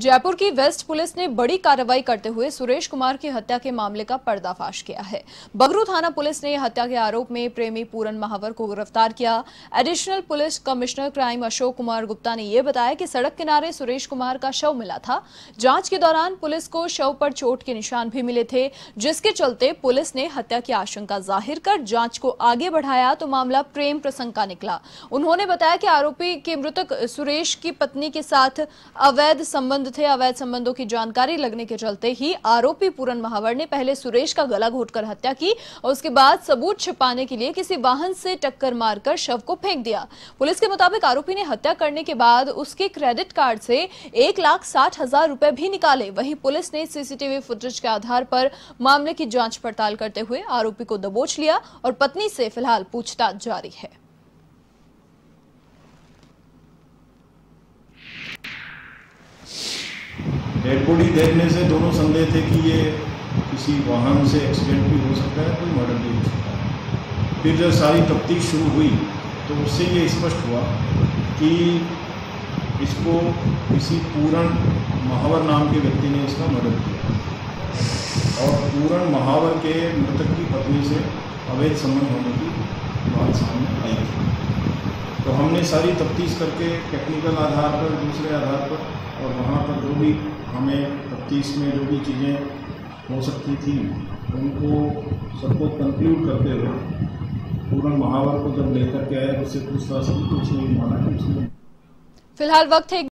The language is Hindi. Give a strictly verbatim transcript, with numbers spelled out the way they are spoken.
जयपुर की वेस्ट पुलिस ने बड़ी कार्रवाई करते हुए सुरेश कुमार की हत्या के मामले का पर्दाफाश किया है। बगरू थाना पुलिस ने हत्या के आरोप में प्रेमी पूरन महावर को गिरफ्तार किया। Additional police commissioner crime Ashok Kumar Gupta ने यह बताया कि सड़क किनारे सुरेश कुमार का शव मिला था। जांच के दौरान पुलिस को शव पर चोट के निशान भी मिले थे, जिसके चलते पुलिस ने हत्या की आशंका जाहिर कर जांच को आगे बढ़ाया तो मामला प्रेम प्रसंग का निकला। उन्होंने बताया कि आरोपी के मृतक सुरेश की पत्नी के साथ अवैध संबंध थे। अवैध संबंधों की जानकारी लगने के चलते ही आरोपी पूरन महावर ने पहले सुरेश का गला घोटकर हत्या की और उसके बाद सबूत छिपाने के लिए किसी वाहन से टक्कर मारकर शव को फेंक दिया। पुलिस के मुताबिक आरोपी ने हत्या करने के बाद उसके क्रेडिट कार्ड से एक लाख साठ हजार रुपए भी निकाले। वहीं पुलिस ने सीसीटीवी फुटेज के आधार पर मामले की जांच पड़ताल करते हुए आरोपी को दबोच लिया और पत्नी से फिलहाल पूछताछ जारी है। डेड बॉडी देखने से दोनों संदेह थे कि ये किसी वाहन से एक्सीडेंट भी हो सकता है, कोई मर्डर भी हो सकता है। फिर जब सारी तफ्तीश शुरू हुई तो उससे ये स्पष्ट हुआ कि इसको किसी पूरन महावर नाम के व्यक्ति ने इसका मर्डर किया और पूरन महावर के मृतक की पत्नी से अवैध संबंध होने की बात सामने आई थी। तो हमने सारी तफ्तीश करके टेक्निकल आधार पर, दूसरे आधार पर और वहाँ पर जो भी हमें तफ्तीश में जो भी चीज़ें हो सकती थी उनको सबको कंक्लूड करते हुए पूरन महावर को जब लेकर के आया उससे पूछताछ की तो उसने माना कि उसने फिलहाल वक्त है।